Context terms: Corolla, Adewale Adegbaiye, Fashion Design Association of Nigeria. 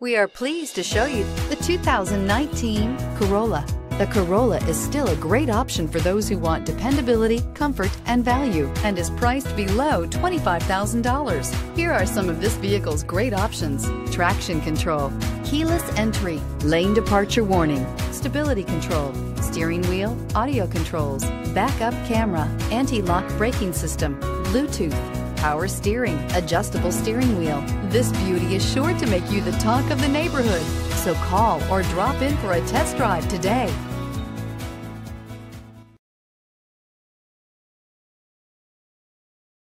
We are pleased to show you the 2019 Corolla. The Corolla is still a great option for those who want dependability, comfort, and value, and is priced below $25,000. Here are some of this vehicle's great options: traction control, keyless entry, lane departure warning, stability control, steering wheel audio controls, backup camera, anti-lock braking system, Bluetooth, power steering, adjustable steering wheel. This beauty is sure to make you the talk of the neighborhood. So call or drop in for a test drive today.